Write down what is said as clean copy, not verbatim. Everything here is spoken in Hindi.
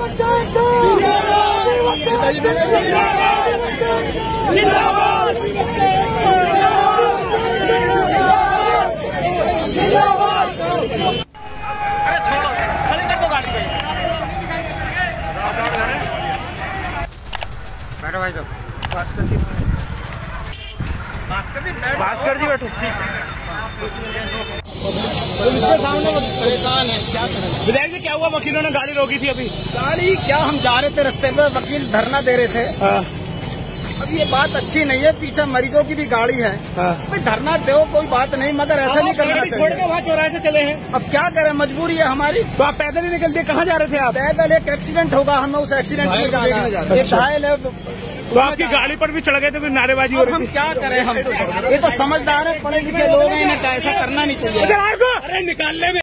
भास्कर जी, भास्कर जी बैठो। पुलिस के सामने परेशान है, क्या करें विधायक जी? क्या हुआ? वकीलों ने गाड़ी रोकी थी अभी। गाड़ी क्या, हम जा रहे थे रास्ते में, वकील धरना दे रहे थे। अब ये बात अच्छी नहीं है, पीछे मरीजों की भी गाड़ी है। भाई धरना दो, कोई बात नहीं, मगर ऐसा नहीं करना चाहिए। छोड़ के वहाँ चौराहे से चले हैं, अब क्या करें, मजबूरी है हमारी। तो आप पैदल ही निकलते, कहाँ जा रहे थे आप? पैदल, एक एक्सीडेंट होगा, हमें उस एक्सीडेंट में घायल है। तो आपकी गाड़ी पर भी चढ़ गए थे, नारेबाजी हो रही थी। हम क्या करें, हम ये तो समझदार है, पढ़े लिखे लोग हैं, ऐसा करना नहीं चाहिए। अरे निकालने में